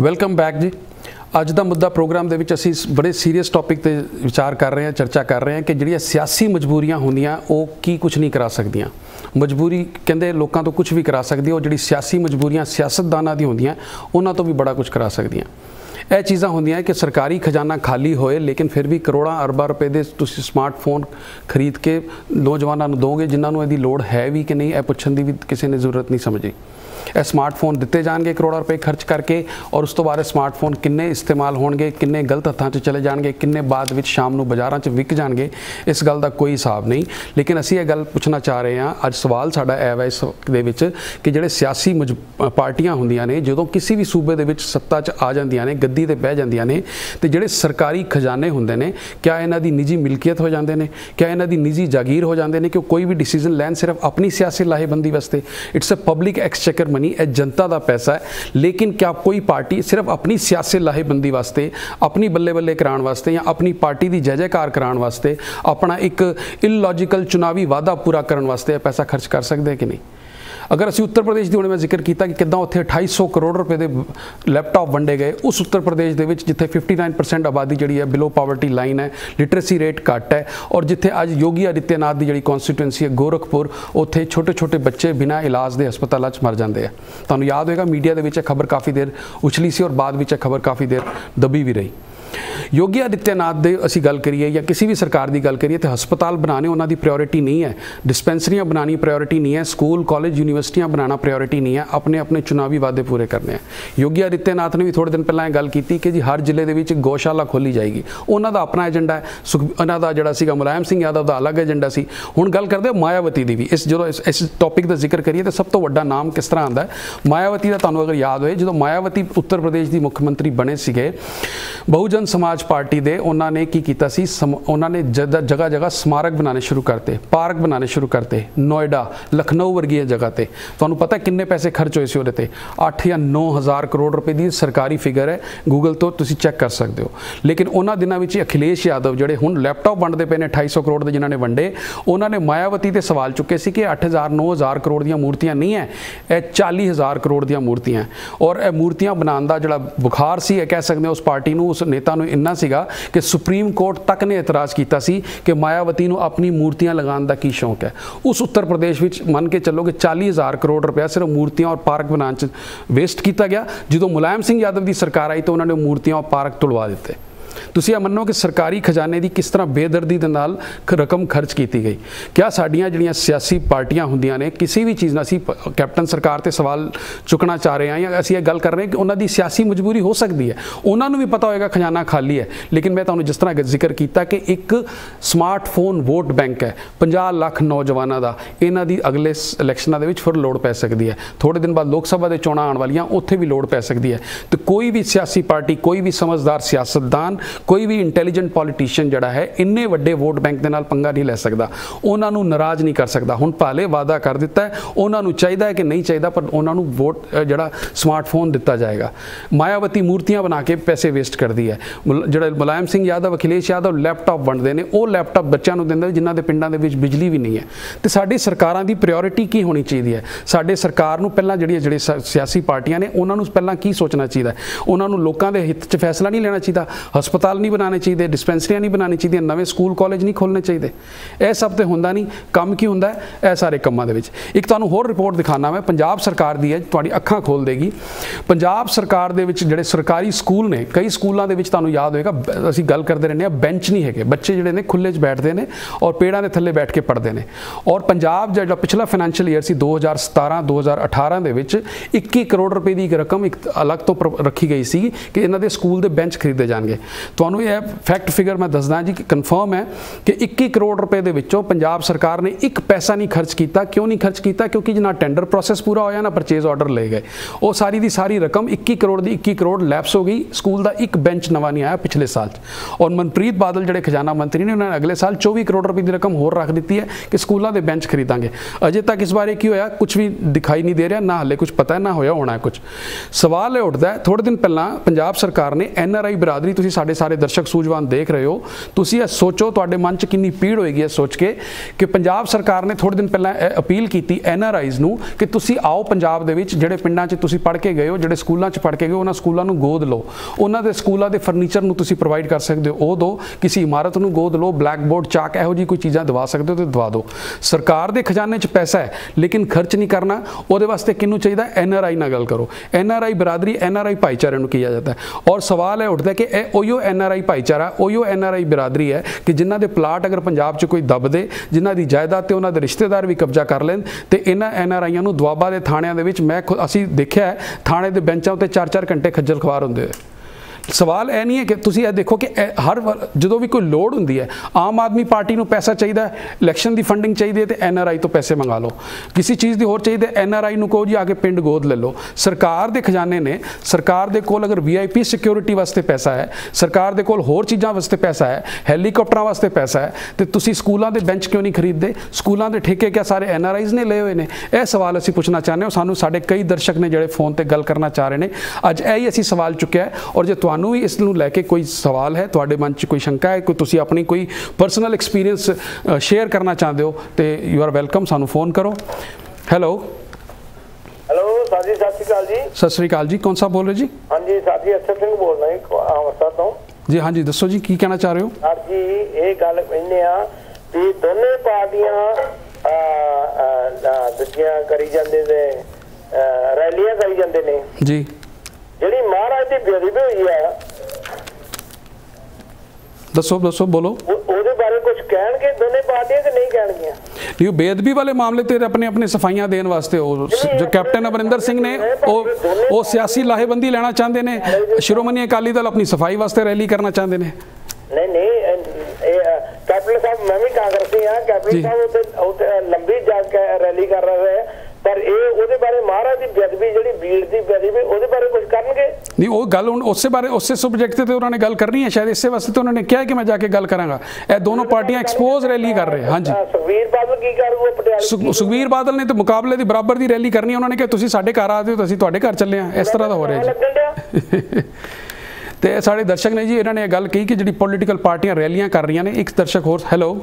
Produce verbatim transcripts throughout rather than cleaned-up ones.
Welcome back जी। अज का मुद्दा programme दे विच असी बड़े सीरीयस टॉपिक ते विचार कर रहे हैं, चर्चा कर रहे हैं कि जिहड़ियां सियासी मजबूरियां होंदियां वो की कुछ नहीं करा सकदियां। मजबूरी कहंदे लोकां तो कुछ भी करा सकदी, और जिहड़ी सियासी मजबूरियां सियासतदानां दी होंदियां उन्हां तो भी बड़ा कुछ करा सकदियां। यह चीज़ा होंदियां कि सरकारी खजाना खाली होए लेकिन फिर भी करोड़ों अरबां रुपए दे तुसीं स्मार्टफोन खरीद के नौजवानों को दोगे जिन्हां नूं इहदी लोड़ है भी कि नहीं, यह पुछण दी भी किसी ने जरूरत नहीं समझी। यह स्मार्टफोन दिते जाएंगे करोड़ों रुपए खर्च करके, और उस तो बाद स्मार्टफोन किन्ने इस्तेमाल होणगे, किन्ने गलत हत्थां 'च चले जाणगे, किन्ने बाद विच शाम नूं बाज़ारां 'च विक जाणगे, इस गल दा कोई हिसाब नहीं। लेकिन असीं यह गल पुछना चाह रहे हां, अज सवाल साडा इह वा इस दे विच कि जिहड़े सियासी पार्टियां होंदियां ने जदों किसी भी सूबे दे विच सत्ता 'च आ जांदियां ने, गद्दी ते बह जांदियां ने, ते जिहड़े सरकारी खजाने हुंदे ने क्या इन्हां दी निजी मिलकियत हो जांदे ने, क्या इन्हां दी निजी जागीर हो जांदे ने कि कोई भी डिसीजन लैन सिर्फ अपनी सियासी लाहेबंदी वास्ते। It's a public exchequer money, ये जनता का पैसा है। लेकिन क्या कोई पार्टी सिर्फ अपनी सियासी लाहेबंदी वास्ते, अपनी बल्ले बल्ले कराने वास्ते या अपनी पार्टी की जय जयकार कराने वास्ते, अपना एक इलॉजिकल चुनावी वादा पूरा करने वास्ते पैसा खर्च कर सकते हैं कि नहीं? अगर असी उत्तर प्रदेश की हमने मैं जिक्र किया कि किदा उत्थे अठाई सौ करोड़ रुपए के लैपटॉप वंडे गए, उस उत्तर प्रदेश के जिथे फिफ्टी नाइन परसेंट आबादी जी है बिलो पावर्टी लाइन है, लिटरेसी रेट घट है, और जिथे अज योगी आदित्यनाथ की जी कॉन्स्टिटुएंसी है गोरखपुर, उत्थे छोटे छोटे बच्चे बिना इलाज के हस्पतालों मर जाते हैं। तुहानूं याद होगा मीडिया के विच खबर काफ़ी देर उछली सी और बाद विच खबर काफ़ी देर दबी भी रही। योगी आदित्यनाथ दे असी गल करिए या किसी भी सरकार की गल करिए तो हस्पताल बनाने उन्हां दी प्रायोरिटी नहीं है, डिस्पेंसरियां बनानी प्रायोरिटी नहीं है, स्कूल कॉलेज यूनिवर्सिटियां बनाना प्रायोरिटी नहीं है, अपने अपने चुनावी वादे पूरे करने हैं। योगी आदित्यनाथ ने भी थोड़े दिन पहले गल की कि जी हर जिले के गौशाला खोली जाएगी, उन्हां दा अपना एजेंडा है। सुख उन्हां दा जिहड़ा सीगा मुलायम सिंह यादव का अलग एजेंडा सी। हुण गल करदे मायावती दी भी। इस जो इस टॉपिक का जिक्र करिए तो सब तो वड्डा नाम किस तरह आंदा है मायावती का। तुहानूं अगर याद होए जदों मायावती उत्तर प्रदेश की मुख्यमंत्री बने सीगे, बहुजन समाज पार्टी दे उन्होंने की किया सी, उन्होंने जगह जगह स्मारक बनाने शुरू करते, पार्क बनाने शुरू करते, नोएडा लखनऊ वर्गी जगह पर। तुहानूं पता किन्ने पैसे खर्च होए सी उहदे ते? अठ या नौ हज़ार करोड़ रुपए की सरकारी फिगर है, गूगल तो तुसीं चैक कर सकते हो। लेकिन उन्होंने दिनों में अखिलेश यादव जिहड़े हुण लैपटॉप वंडदे पे ने अठाई सौ करोड़ के, जिन्होंने वंडे, उन्होंने मायावती ते सवाल चुके सी कि अठ हज़ार नौ हज़ार करोड़ दी मूर्तियां नहीं है, यह चाली हज़ार करोड़ दी मूर्तियां। और यह मूर्तियां बनाने का जिहड़ा बुखार सी, यह कह सकते हो उस पार्टी नूं, उस नेता नूं इन्ना सीगा कि सुप्रीम कोर्ट तक ने एतराज़ किया सी कि मायावती नूं अपनी मूर्तियां लगाने का की शौक है। उस उत्तर प्रदेश विच मन के चलो कि चाली हज़ार करोड़ रुपया सिर्फ मूर्तियां और पार्क बनाने वेस्ट किया गया। जो मुलायम सिंह यादव की सरकार आई तो उन्होंने मूर्तियां और पार्क तुलवा दिते। तुसीं यह मन्नो कि सरकारी खजाने की किस तरह बेदर्दी दे नाल रकम खर्च की गई। क्या साड़ियाँ जिहड़ियां सियासी पार्टियां होंदियां ने किसी भी चीज़ ना सी कैप्टन सरकार ते सवाल चुकना चाह रहे हैं, या असीं यह गल कर रहे हैं कि उन्हां दी सियासी मजबूरी हो सकती है, उन्हां नूं भी पता होएगा खजाना खाली है। लेकिन मैं तुहानूं जिस तरह जिक्र किया कि एक स्मार्टफोन वोट बैंक है पचास लाख नौजवानों का, इन्हां दी अगले इलैक्शनां दे विच फिर लोड़ पै सकदी है। थोड़े दिन बाद लोक सभा दे चोणां आउण वालियां, उत्थे भी लोड़ पै सकदी है। तो कोई भी सियासी पार्टी, कोई भी समझदार सियासतदान, कोई भी इंटैलीजेंट पॉलिटिशियन जड़ा है इन्ने वड्डे वोट बैंक दे नाल पंगा नहीं लै सकदा, उन्हां नूं नाराज़ नहीं कर सकदा। हुण भाले वादा कर दिता है, उन्हां नूं चाहिदा है कि नहीं चाहिदा, पर उन्हां नूं वोट जड़ा स्मार्टफोन दिता जाएगा। मायावती मूर्तियां बना के पैसे वेस्ट करदी है। जड़ा मुलायम सिंह यादव अखिलेश यादव लैपटॉप वंडदे ने, वो लैपटॉप बच्चों को दिंदे जिन्हां दे पिंडां दे विच बिजली भी नहीं है। ते साडी सरकारां दी प्रायोरिटी की होनी चाहिदी है? साडे सरकार नूं पहिलां जड़ी जड़ी सियासी पार्टियां ने उन्हां नूं पहिलां की सोचना चाहिदा है? उन्हां नूं लोकां दे हित 'च फैसला नहीं लेना चाहिदा? ਹਸਪਤਾਲ नहीं बनाने चाहिए, डिस्पेंसरियां नहीं बनानी चाहिए, नवे स्कूल कॉलेज नहीं खोलने चाहिए? यह सब तो होंदा नहीं। काम की होंदा है? यह सारे कामों के विच। एक तुहानूं होर रिपोर्ट दिखाना मैं, पंजाब सरकार की है, तुहाडी अखां खोल देगी। पंजाब सरकार दे विच जिहड़े सरकारी स्कूल ने, कई स्कूलों के तुहानूं याद होएगा असीं गल करदे रहने आ, बेंच नहीं हैगे, बच्चे जिहड़े ने खुले बैठते हैं और पेड़ां दे थल्ले बैठ के पढ़ते हैं। और पंजाब जिहड़ा पिछला फाइनैंशियल ईयर सी दो हज़ार सतारह दो हज़ार अठारह दे विच इक्की करोड़ रुपए की रकम एक अलग तो रखी गई सी कि इन्हां दे स्कूल दे बेंच खरीदे जाणगे। ਤੁਹਾਨੂੰ ਇਹ फैक्ट फिगर मैं दसदा जी, कन्फर्म है कि इक्की करोड़ रुपए ਦੇ ਵਿੱਚੋਂ पंजाब सरकार ने एक पैसा नहीं खर्च किया। क्यों नहीं खर्च किया? क्योंकि ना टेंडर प्रोसैस पूरा होया, ना परचेज ऑर्डर ले गए। वो सारी की सारी रकम इक्की करोड़ की इक्की करोड़ लैप्स हो गई। स्कूल का एक बेंच नवा नहीं आया पिछले साल। और मनप्रीत बादल ਜਿਹੜੇ खजाना मंत्री ने उन्होंने अगले साल चौबीस करोड़ रुपए की रकम होर रख दी है कि स्कूलों के बेंच खरीदेंगे। अजे तक इस बारे की होया कुछ भी दिखाई नहीं दे रहा, ना हाले कुछ पता है, ना होया होना है कुछ। सवाल यह उठता है, थोड़े दिन पहला पंजाब सरकार ने एन आर आई बरादरी, तुसीं साडे साढ़े सारे दर्शक सूझवान देख रहे हो, तुसीं सोचो तुहाडे मन च कितनी पीड़ होएगी सोच के कि पंजाब सरकार ने थोड़े दिन पहला अपील की एन आर आईज़ नूं कि तुसीं आओ पंजाब दे विच जिहड़े पिंडां च तुसीं पढ़ के गए हो, जिहड़े स्कूलों च पढ़ के गए हो, उन्हां स्कूलों नूं गोद लो, उन्हां दे स्कूलों के फर्नीचर नूं तुसीं प्रोवाइड कर सकते हो, दो किसी इमारत नूं गोद लो, ब्लैक बोर्ड चाक इहो जी कोई चीज़ां दवा सकते हो तो दवा दो। सरकार दे खजाने च पैसा है लेकिन खर्च नहीं करना, उहदे वास्ते किन्नू चाहिए एन आर आई नाल गल करो। एन आर आई बरादरी, एन आर आई भाईचारे नूं किया जाता है और सवाल है उठता है कि ओहियो एन आर आई भाईचारा, ओहियो एन आर आई बरादरी है कि जिन्हां दे प्लाट अगर पंजाब च कोई दब दे, जिन्हां दी जायदाद ते उन्हां दे रिश्तेदार भी कब्जा कर लें तो इन्हां एन आर आईआं नूं दुआबा दे थाणियां दे विच मैं असीं देखिआ है थाणे दे बेंचां उत्ते चार चार घंटे खज्जल खवार हुंदे है। सवाल यह नहीं है कि तुसी यह देखो कि हर जो भी कोई लोड़ होंगी है आम आदमी पार्टी को पैसा चाहिए, इलैक्शन की फंडिंग चाहिए तो एन आर आई तो पैसे मंगा लो, किसी चीज़ की होर चाहिए एन आर आई को कहो जी आके पिंड गोद ले लो। सरकार के खजाने ने, सरकार के कोल अगर वी आई पी सिक्योरिटी वास्ते पैसा है, सरकार के कोल होर चीज़ों वास्ते पैसा है, हैलीकॉप्टरों वास्ते पैसा है तो तुसी स्कूलों के बेंच क्यों नहीं खरीदते? स्कूलों के ठेके क्या सारे एन आर आईज़ ने ले हुए हैं? यह सवाल असीं पूछना चाहते हो। सानूं साडे कई दर्शक ने जिहड़े फोन पर गल करना चाह रहे हैं, अज यही असीं सवाल चुक्या है और जे तुहानूं भी इसनूं लैके कोई सवाल है, तुहाडे मन च कोई शंका है, कोई तुसी अपनी कोई पर्सनल एक्सपीरियंस शेयर करना चाहते हो तो यू आर वेलकम, सानूं फोन करो। हैलो हेलो सर जी, सत श्री अकाल जी। सत श्री अकाल जी, कौन सा बोल रहे जी? हाँ जी सर जी, अक्षर सिंह बोल रहे हैं अमृतसर तो। जी हाँ जी, दसो जी की कहना चाह रहे हो? सर जी ये गल कहने आ कि दोनों पार्टियां करी जाते ने रैलियां करी जाते ने जी, ਜਿਹੜੀ ਮਹਾਰਾਜ ਦੀ ਬੇਅਦਬੀ ਹੋਈ ਆ ਦੱਸੋ ਦੱਸੋ ਬੋਲੋ ਉਹਦੇ ਬਾਰੇ ਕੁਝ ਕਹਿਣਗੇ ਦੋਨੇ ਪਾਰਟੀਆਂ ਕਿ ਨਹੀਂ ਕਹਿਣਗੀਆਂ? ਇਹ ਬੇਅਦਬੀ ਵਾਲੇ ਮਾਮਲੇ ਤੇ ਆਪਣੇ ਆਪਣੇ ਸਫਾਈਆਂ ਦੇਣ ਵਾਸਤੇ ਉਹ ਜੋ ਕੈਪਟਨ ਅਮਰਿੰਦਰ ਸਿੰਘ ਨੇ ਉਹ ਉਹ ਸਿਆਸੀ ਲਾਹੇਬੰਦੀ ਲੈਣਾ ਚਾਹੁੰਦੇ ਨੇ, ਸ਼੍ਰੋਮਣੀ ਅਕਾਲੀ ਦਲ ਆਪਣੀ ਸਫਾਈ ਵਾਸਤੇ ਰੈਲੀ ਕਰਨਾ ਚਾਹੁੰਦੇ ਨੇ। ਨਹੀਂ ਨਹੀਂ ਕੈਪਟਨ ਸਾਹਿਬ ਮੈਂ ਵੀ ਕਾਂਗਰਸੀ ਆ, ਕੈਪਟਨ ਸਾਹਿਬ ਉੱਥੇ ਲੰਬੀ ਜਾ ਕੇ ਰੈਲੀ ਕਰ ਰਹੇ ਹੈ ਪਰ ਇਹ ਉਹਦੇ ਬਾਰੇ ਮਹਾਰਾਜ ਦੀ ਬੇਅਦਬੀ ਜਿਹੜੀ ਬੀੜ ਦੀ ਬੇਅਦਬੀ ਉਹਦੇ ਬਾਰੇ ਕੁਝ ਕਰਨਗੇ ਨਹੀਂ? ਉਹ ਗੱਲ ਉਸੇ ਬਾਰੇ ਉਸੇ ਸਬਜੈਕਟ ਤੇ ਉਹਨਾਂ ਨੇ ਗੱਲ ਕਰਨੀ ਹੈ ਸ਼ਾਇਦ, ਇਸੇ ਵਾਸਤੇ ਤਾਂ ਉਹਨਾਂ ਨੇ ਕਿਹਾ ਕਿ ਮੈਂ ਜਾ ਕੇ ਗੱਲ ਕਰਾਂਗਾ। ਇਹ ਦੋਨੋਂ ਪਾਰਟੀਆਂ ਐਕਸਪੋਜ਼ ਰੈਲੀ ਕਰ ਰਹੇ। ਹਾਂਜੀ ਸੁਖਵੀਰ ਬਾਦਲ ਕੀ ਕਰੂ ਉਹ ਪਟਿਆਲੇ? ਸੁਖਵੀਰ ਬਾਦਲ ਨੇ ਤਾਂ ਮੁਕਾਬਲੇ ਦੀ ਬਰਾਬਰ ਦੀ ਰੈਲੀ ਕਰਨੀ ਹੈ, ਉਹਨਾਂ ਨੇ ਕਿਹਾ ਤੁਸੀਂ ਸਾਡੇ ਘਰ ਆ ਜਾਓ ਤਾਂ ਅਸੀਂ ਤੁਹਾਡੇ ਘਰ ਚੱਲੇ ਆ, ਇਸ ਤਰ੍ਹਾਂ ਦਾ ਹੋ ਰਿਹਾ ਜੀ। ਤੇ ਸਾਡੇ ਦਰਸ਼ਕ ਨੇ ਜੀ ਇਹਨਾਂ ਨੇ ਇਹ ਗੱਲ ਕਹੀ ਕਿ ਜਿਹੜੀ ਪੋਲੀਟੀਕਲ ਪਾਰਟੀਆਂ ਰੈਲੀਆਂ ਕਰ ਰਹੀਆਂ ਨੇ। ਇੱਕ ਦਰਸ਼ਕ ਹੋਰ। ਹੈਲੋ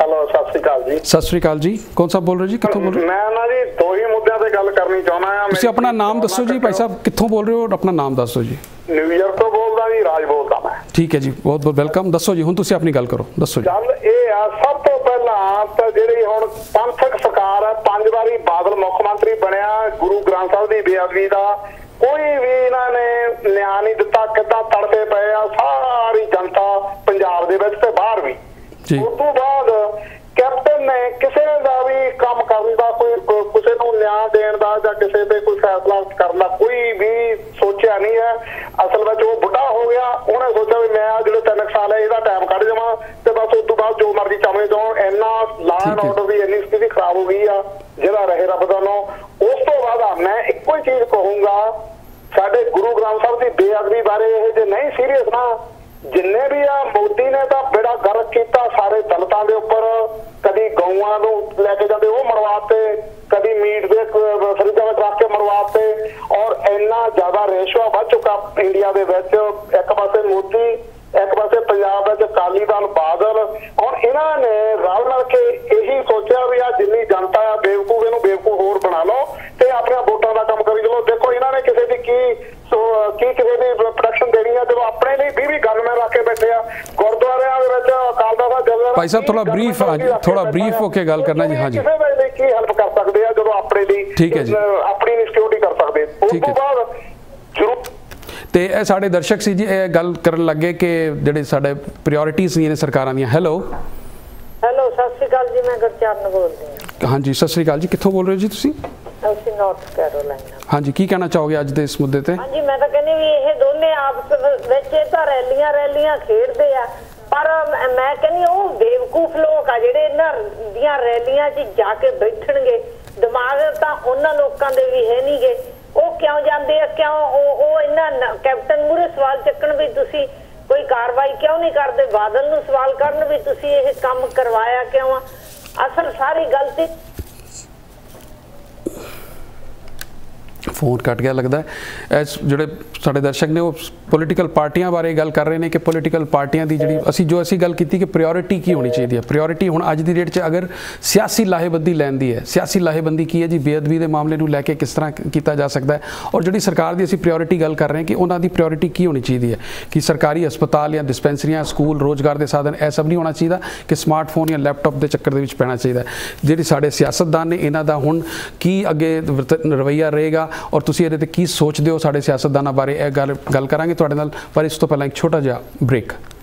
ਹੈਲੋ ਸਤਿ ਸ਼੍ਰੀ ਅਕਾਲ ਜੀ। ਸਤਿ ਸ਼੍ਰੀ ਅਕਾਲ ਜੀ, ਕੌਣ ਸਾਹਿਬ ਬੋਲ ਰਹੇ ਜੀ, ਕਿੱਥੋਂ ਬੋਲ ਰਹੇ? ਮੈਂ ਨਾ ਜੀ ਦੋ ਹੀ ਮੁੱਦਿਆਂ ਤੇ ਗੱਲ ਕਰਨੀ ਚਾਹੁੰਦਾ ਆ। ਤੁਸੀਂ ਆਪਣਾ ਨਾਮ ਦੱਸੋ ਜੀ ਭਾਈ ਸਾਹਿਬ, ਕਿੱਥੋਂ ਬੋਲ ਰਹੇ ਹੋ, ਆਪਣਾ ਨਾਮ ਦੱਸੋ ਜੀ। ਨਿਊਜ਼ਰ ਤੋਂ ਬੋਲਦਾ ਜੀ, ਰਾਜ ਬੋਲਦਾ ਮੈਂ। ਠੀਕ ਹੈ ਜੀ, ਬਹੁਤ ਬਹੁਤ ਵੈਲਕਮ। ਦੱਸੋ ਜੀ ਹੁਣ ਤੁਸੀਂ ਆਪਣੀ ਗੱਲ ਕਰੋ, ਦੱਸੋ ਜੀ। ਗੱਲ ਇਹ ਆ ਸਭ ਤੋਂ ਪਹਿਲਾਂ ਤਾਂ ਜਿਹੜੀ ਹੁਣ ਪੰਥਕ ਸਰਕਾਰ ਆ, ਪੰਜ ਵਾਰੀ ਬਾਦਲ ਮੁੱਖ ਮੰਤਰੀ ਬਣਿਆ, ਗੁਰੂ ਗ੍ਰੰਥ ਸਾਹਿਬ ਦੀ ਬੇਅਦਬੀ ਦਾ ਕੋਈ ਵੀ ਇਹਨਾਂ ਨੇ ਨਿਆਂ ਨਹੀਂ ਦਿੱਤਾ, ਕਿੱਦਾਂ ਤੜਪੇ ਪਏ ਆ ਸਾਰੀ ਜਨਤਾ ਪੰਜਾਬ ਦੇ ਵਿੱਚ ਤੇ ਬਾਹਰ ਵੀ। ਉਸ ਤੋਂ ਬਾਅਦ ਕੈਪਟਨ ਨੇ ਕਿਸੇ ਦਾ ਵੀ ਕੰਮ ਕਰਨ ਦਾ, ਕੋਈ ਕਿਸੇ ਨੂੰ ਨਿਆਂ ਦੇਣ ਦਾ ਜਾਂ ਕਿਸੇ ਤੇ ਕੋਈ ਫੈਸਲਾ ਕਰਨ ਦਾ ਕੋਈ ਵੀ ਸੋਚਿਆ ਨਹੀਂ ਹੈ। ਅਸਲ ਵਿੱਚ ਉਹ ਬੁੱਢਾ ਹੋ ਗਿਆ, ਉਹਨੇ ਸੋਚਿਆ ਵੀ ਮੈਂ ਜਿਹੜੇ ਤਿੰਨ ਸਾਲ ਹੈ ਇਹਦਾ ਟਾਈਮ ਕੱਢ ਜਾਵਾਂ ਤੇ ਬਸ ਉਸ ਤੋਂ ਬਾਅਦ ਜੋ ਮਰਜ਼ੀ ਚਾਹਵੇ ਜਾਉਣ। ਇੰਨਾ ਲਾਅ ਐਂਡ ਆਰਡਰ ਦੀ ਇੰਨੀ ਸਥਿਤੀ ਖਰਾਬ ਹੋ ਗਈ ਆ, ਜਿਹੜਾ ਰਹੇ ਰੱਬ ਦਾ ਨਾਂ। ਉਸ ਤੋਂ ਬਾਅਦ ਮੈਂ ਇੱਕੋ ਹੀ ਚੀਜ਼ ਕਹੂੰਗਾ, ਸਾਡੇ ਗੁਰੂ ਗ੍ਰੰਥ ਸਾਹਿਬ ਦੀ ਬੇਅਦਬੀ ਬਾਰੇ ਇਹ ਜੇ ਨਹੀਂ ਸੀਰੀਅਸ ਨਾ, जिन्ने भी आ मोदी ने तो बेड़ा गर्क किया सारे दलितों के उपर, कभी गऊआ को लेके जाते वो मरवाते, कभी मीट के फ्रिजा रख के मरवाते और इन्ना ज्यादा रेशवा बढ़ चुका इंडिया के विच। एक पासे मोदी, एक पासे पंजाब में अकाली दल बादल, और इन्होंने रल मिल के यही सोचा भी आ जिन्नी जनता आ बेवकूफ इन्हू बेवकूफ होर बना लो तो अपने वोटों का काम करी चलो। देखो इन्होंने किसी की की की किसी की प्रोटेक्शन देनी है, जब अपने लिए भी भी गनमैन रख के बैठे आ गुरुद्वारे अकाल भाई साहब। थोड़ा ब्रीफ थोड़ा ब्रीफ होके गल करना जी। हाँ जी, किसी की हेल्प कर सकते हैं जो अपने लिए अपनी सिक्योरिटी कर सकते। उसके बाद जरूर तो यह साढ़े दर्शक से जी गल कर लगे कि जेडे साढ़े प्रियोरिटीज़ ने सरकारां दी। हैलो हैलो सत श्री अकाल जी, मैं गुरचरण बोल रही हूँ। हाँ जी सत श्री अकाल जी, कितों बोल रहे हो जी तुसी? ਅਸੀਂ ਨੌਰਥ ਕੈਰੋਲਾਈਨਾ। ਹਾਂਜੀ ਕੀ ਕਹਿਣਾ ਚਾਹੋਗੇ ਅੱਜ ਦੇ ਇਸ ਮੁੱਦੇ ਤੇ? ਹਾਂਜੀ ਮੈਂ ਤਾਂ ਕਹਿੰਦੀ ਵੀ ਇਹ ਦੋਨੇ ਆਪਸ ਵਿੱਚ ਤਾਂ ਰੈਲੀਆਂ ਰੈਲੀਆਂ ਖੇਡਦੇ ਆ, ਪਰ ਮੈਂ ਕਹਿੰਦੀ ਉਹ ਬੇਵਕੂਫ ਲੋਕ ਆ ਜਿਹੜੇ ਇਹਨਾਂ ਦੀਆਂ ਰੈਲੀਆਂ 'ਚ ਜਾ ਕੇ ਬੈਠਣਗੇ। ਦਿਮਾਗ ਤਾਂ ਉਹਨਾਂ ਲੋਕਾਂ ਦੇ ਵੀ ਹੈ ਨਹੀਂਗੇ, ਉਹ ਕਿਉਂ ਜਾਂਦੇ ਆ? ਕਿਉਂ ਉਹ ਉਹ ਇਹਨਾਂ ਕੈਪਟਨ ਮੂਰੇ ਸਵਾਲ ਚੱਕਣ ਵੀ ਤੁਸੀਂ ਕੋਈ ਕਾਰਵਾਈ ਕਿਉਂ ਨਹੀਂ ਕਰਦੇ, ਬਾਦਲ ਨੂੰ ਸਵਾਲ ਕਰਨ ਵੀ ਤੁਸੀਂ ਇਹ ਕੰਮ ਕਰਵਾਇਆ ਕਿਉਂ ਆ? ਅਸਲ ਸਾਰੀ ਗਲਤੀ फोन कट गया लगता है। इस जोड़े साढ़े दर्शक ने वो पोलिटिकल पार्टियां बारे गल कर रहे हैं कि पोलिटिकल पार्टियां दी जिहड़ी असी जो असी गल कीती कि प्रियोरिटी की होनी चाहिए है। प्रियोरिटी हुण अज दी डेट च अगर सियासी लाहेबंदी लैन दी है, सियासी लाहेबंदी की है जी, बेअदबी के मामले को लैके किस तरह किया जा सकता है। और जिहड़ी सरकार दी असी प्रियोरिटी गल कर रहे हैं कि उन्हां दी प्रियोरिटी की होनी चाहिए है कि सरकारी हस्पताल या डिस्पेंसरियां, स्कूल, रोजगार के साधन, यह सब नहीं होना चाहिए कि स्मार्टफोन या लैपटॉप के चक्कर के पैना चाहिए। जिहड़ी साढ़े सियासतदान ने इन्हां दा हुण की अगे रवैया रहेगा और तुसीं इहदे ते की सोचदे हो साढ़े सियासतदानां बारे यह गल गल करांगे तुहाडे नाल, पर इस तो पहलां एक छोटा जिहा ब्रेक।